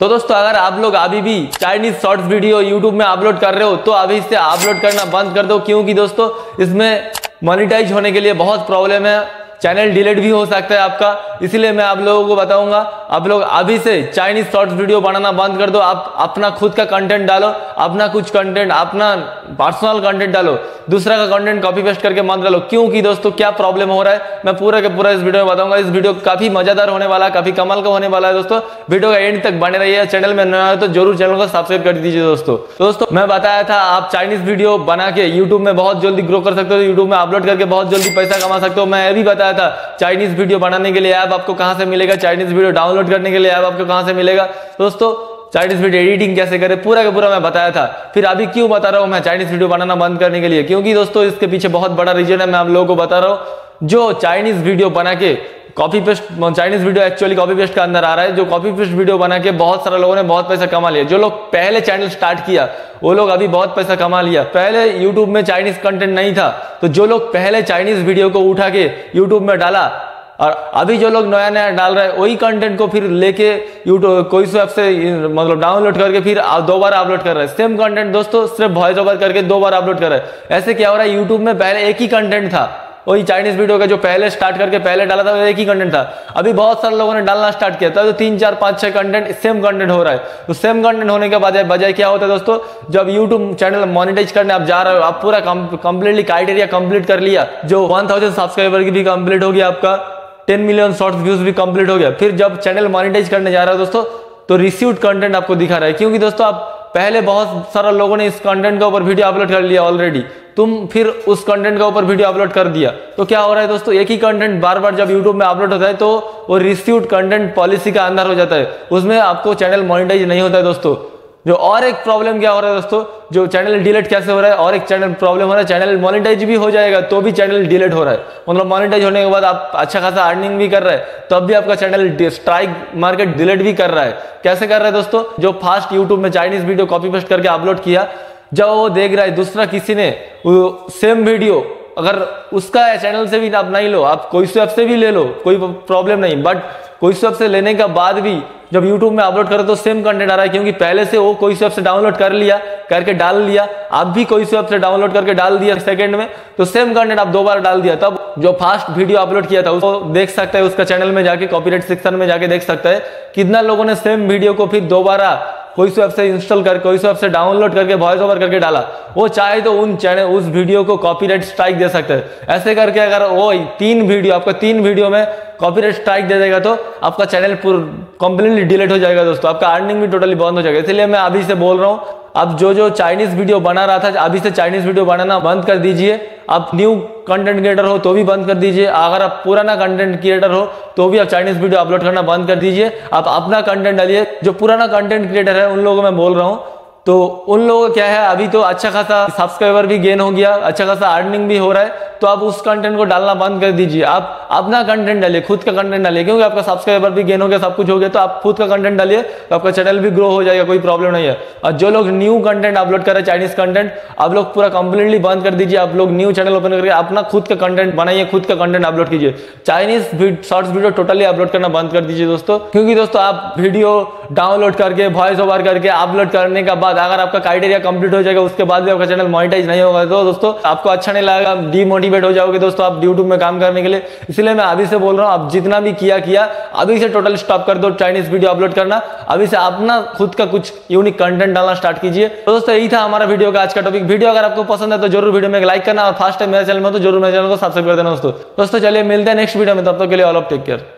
तो दोस्तों अगर आप लोग अभी भी चाइनीज शॉर्ट्स वीडियो यूट्यूब में अपलोड कर रहे हो तो अभी से अपलोड करना बंद कर दो, क्योंकि दोस्तों इसमें मोनिटाइज होने के लिए बहुत प्रॉब्लम है, चैनल डिलीट भी हो सकता है आपका। इसलिए मैं आप लोगों को बताऊंगा, आप लोग अभी से चाइनीज शॉर्ट्स वीडियो बनाना बंद कर दो। आप अपना खुद का कंटेंट डालो, अपना कुछ कंटेंट, अपना पर्सनल कंटेंट डालो, दूसरा का कंटेंट कॉपी पेस्ट करके मत डालो। क्योंकि दोस्तों क्या प्रॉब्लम हो रहा है मैं पूरा के पूरा इस वीडियो में बताऊंगा। इस वीडियो काफी मजेदार होने वाला है, काफी कमाल का होने वाला है दोस्तों। वीडियो का एंड तक बने रहिए। चैनल में नया हो तो जरूर चैनल को सब्सक्राइब कर दीजिए दोस्तों। दोस्तों मैं बताया था आप चाइनीज वीडियो बना के यूट्यूब में बहुत जल्दी ग्रो कर सकते हो, यूट्यूब में अपलोड करके बहुत जल्दी पैसा कमा सकते हो। मैं ये भी बताया था चाइनीज वीडियो बनाने के लिए ऐप आपको कहां से मिलेगा, चाइनीज वीडियो डाउनलोड करने के लिए ऐप आपको कहां से मिलेगा दोस्तों, चाइनीज वीडियो एडिटिंग कैसे करें, पूरा का पूरा मैं बताया था। फिर अभी क्यों बता रहा हूं मैं चाइनीज वीडियो बनाना बंद करने के लिए, क्योंकि दोस्तों इसके पीछे बहुत बड़ा रीजन है। मैं आप लोगों को बता रहा हूं जो चाइनीज वीडियो बना के copy paste, Chinese video actually copy paste का अंदर आ रहा है। जो कॉपी पेस्ट वीडियो बना के बहुत सारे लोगों ने बहुत पैसा कमा लिया। जो लोग पहले चैनल स्टार्ट किया वो लोग अभी बहुत पैसा कमा लिया। पहले यूट्यूब में चाइनीज कंटेंट नहीं था, तो जो लोग पहले चाइनीज वीडियो को उठा के यूट्यूब में डाला और अभी जो लोग नया नया डाल रहा है वही कंटेंट को फिर लेके यूट्यूब कोई से ऐप से मतलब डाउनलोड करके फिर दोबारा अपलोड कर रहा है। सेम कंटेंट दोस्तों सिर्फ वॉइस ओवर करके दोबारा अपलोड कर रहा है। ऐसे क्या हो रहा है, यूट्यूब में पहले एक ही कंटेंट था, वही चाइनीज वीडियो का जो पहले स्टार्ट करके पहले डाला था वो एक ही कंटेंट था। अभी बहुत सारे लोगों ने डालना स्टार्ट किया था, तो 3 4 5 6 कंटेंट सेम कंटेंट हो रहा है। तो सेम कंटेंट होने के बाद बजाय क्या होता है दोस्तों, जब यूट्यूब चैनल मोनिटाइज करने आप जा रहे हो, आप पूरा कंप्लीटली क्राइटेरिया कंप्लीट कर लिया, जो 1000 सब्सक्राइबर की भी कंप्लीट हो गया, आपका 10 मिलियन शॉर्ट्स व्यूज भी कंप्लीट हो गया। फिर जब चैनल मोनिटाइज करने जा रहा है दोस्तों तो रिसीव्ड कंटेंट आपको दिखा रहा है, क्योंकि दोस्तों आप पहले बहुत सारा लोगों ने इस कंटेंट के ऊपर वीडियो अपलोड कर लिया ऑलरेडी, तुम फिर उस कंटेंट के ऊपर वीडियो अपलोड कर दिया। तो क्या हो रहा है दोस्तों, एक ही कंटेंट बार बार जब यूट्यूब में अपलोड होता है तो वो रिसीव्ड कंटेंट पॉलिसी का अंदर हो जाता है, उसमें आपको चैनल मोनिटाइज नहीं होता है दोस्तों। जो और एक प्रॉब्लम क्या हो रहा है दोस्तों, जो चैनल डिलीट कैसे हो रहा है, और एक चैनल प्रॉब्लम हो रहा है, चैनल मोनेटाइज भी हो जाएगा तो भी चैनल डिलीट हो रहा है। मतलब मोनेटाइज होने के बाद आप अच्छा खासा अर्निंग भी कर रहे हैं तो अब भी आपका चैनल स्ट्राइक मार्केट डिलीट भी कर रहा है। कैसे कर रहा है दोस्तों, जो फास्ट यूट्यूब में चाइनीज वीडियो कॉपी पेस्ट करके अपलोड किया, जब वो देख रहा है दूसरा किसी ने सेम वीडियो, अगर उसका चैनल से भी आप नहीं लो, आप कोई से ऐप से भी ले लो, कोई प्रॉब्लम नहीं, बट कोई से ऐप से लेने के बाद भी जब यूट्यूब में अपलोड करो तो सेम कंटेंट आ रहा है, क्योंकि पहले से वो कोई से ऐप से डाउनलोड कर लिया करके डाल लिया, आप भी कोई से ऐप से डाउनलोड करके डाल दिया सेकंड में, तो सेम कंटेंट आप दोबारा डाल दिया। तब जो फास्ट वीडियो अपलोड किया था उसको देख सकता है, उसका चैनल में जाके कॉपीराइट सेक्शन में जाके देख सकता है कितना लोगों ने सेम वीडियो को फिर दोबारा कोई से ऐप से इंस्टॉल करके, कोई से ऐप से डाउनलोड करके वॉइस ओवर करके डाला। वो चाहे तो उन चैनल उस वीडियो को कॉपीराइट स्ट्राइक दे सकता है। ऐसे करके अगर वो 3 वीडियो, आपका 3 वीडियो में कॉपीराइट स्ट्राइक दे देगा तो आपका चैनल कंप्लीटली डिलीट हो जाएगा दोस्तों, आपका अर्निंग भी टोटली बंद हो जाएगा। इसलिए मैं अभी से बोल रहा हूँ, आप जो चाइनीज वीडियो बना रहा था अभी से चाइनीज वीडियो बनाना बंद कर दीजिए। आप न्यू कंटेंट क्रिएटर हो तो भी बंद कर दीजिए, अगर आप पुराना कंटेंट क्रिएटर हो तो भी आप चाइनीज वीडियो अपलोड करना बंद कर दीजिए। आप अपना कंटेंट डालिए। जो पुराना कंटेंट क्रिएटर है उन लोगों को मैं बोल रहा हूँ, तो उन लोगों का क्या है, अभी तो अच्छा खासा सब्सक्राइबर भी गेन हो गया, अच्छा खासा अर्निंग भी हो रहा है, तो आप उस कंटेंट को डालना बंद कर दीजिए। आप अपना कंटेंट डालिए, खुद का कंटेंट डालिए, क्योंकि आपका सब्सक्राइबर भी गेन हो गया, सब कुछ हो गया, तो आप खुद का कंटेंट डालिए तो आपका चैनल भी ग्रो हो जाएगा, कोई प्रॉब्लम नहीं है। और जो लोग न्यू कंटेंट अपलोड कर रहे हैं चाइनीज कंटेंट, आप लोग पूरा कंप्लीटली बंद कर दीजिए। आप लोग न्यू चैनल ओपन करके अपना खुद का कंटेंट बनाइए, खुद का कंटेंट अपलोड कीजिए। Chinese shorts video totally upload करना बंद कर दीजिए दोस्तों, क्योंकि दोस्तों आप वीडियो डाउनलोड करके वॉइस ओवर करके अपलोड करने के बाद अगर आपका क्राइटेरिया कंप्लीट हो जाएगा उसके बाद भी आपका चैनल मोनेटाइज नहीं होगा तो दोस्तों आपको अच्छा नहीं लगेगा, डीमोटिवेट हो जाओगे दोस्तों आप यूट्यूब में काम करने के लिए। इसलिए मैं अभी से बोल रहा हूं, आप जितना भी किया अभी से टोटल स्टॉप कर दो चाइनीज वीडियो अपलोड करना। अभी से अपना खुद का कुछ यूनिक कंटेंट डालना स्टार्ट कीजिए। तो दोस्तों यही था हमारा वीडियो का आज का टॉपिक। वीडियो अगर आपको पसंद है तो जरूर वीडियो में लाइक करना, और फर्स्ट टाइम मेरे चैनल में तो जरूर मेरे चैनल को सब्सक्राइब कर देना दोस्तों। चलिए मिलते हैं नेक्स्ट वीडियो में, तब तक के लिए ऑल ऑफ टेक केयर।